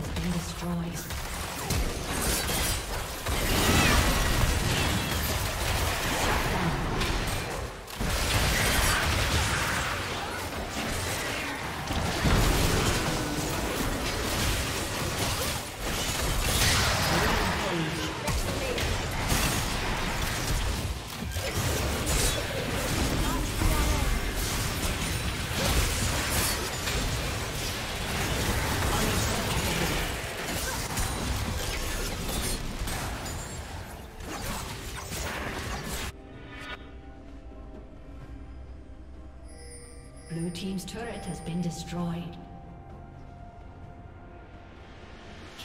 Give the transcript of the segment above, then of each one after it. has been destroyed. Blue team's turret has been destroyed.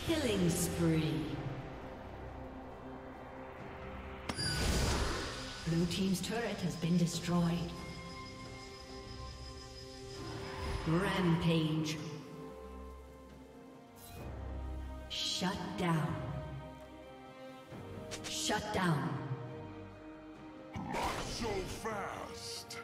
Killing spree. Blue team's turret has been destroyed. Rampage. Shut down. Shut down. Not so fast.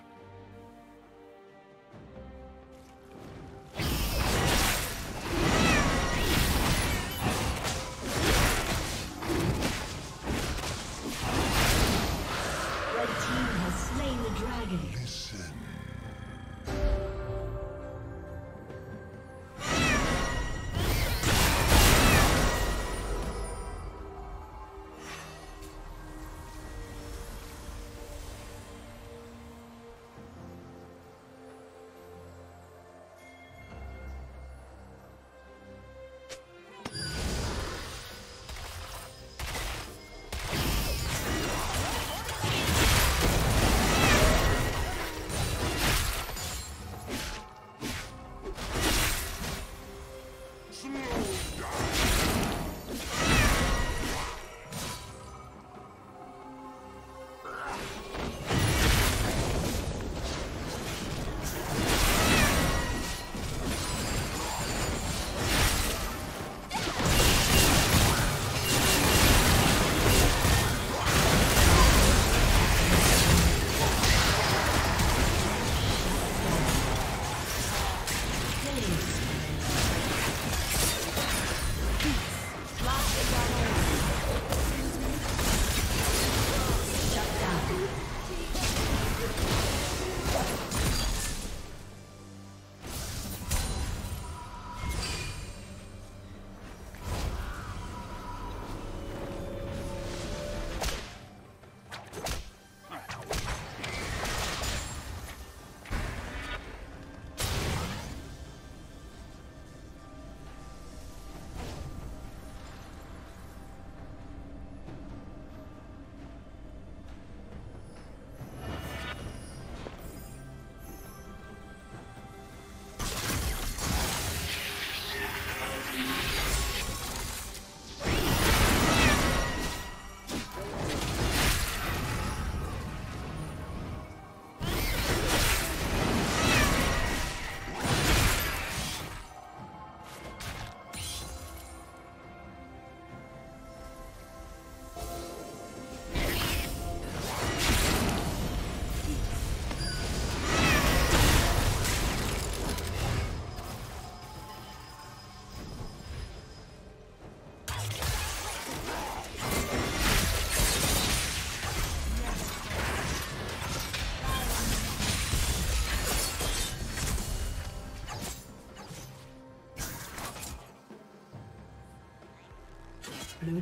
Blue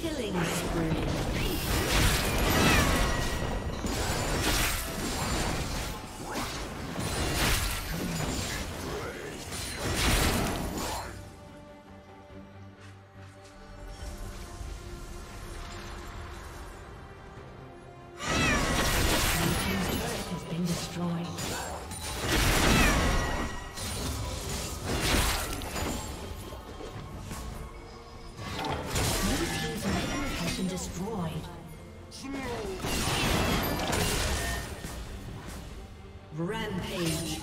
Killing spree. Rampage.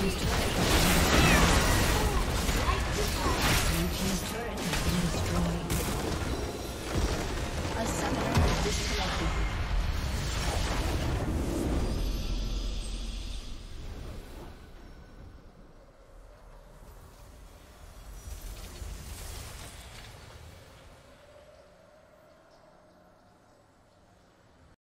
He's trying to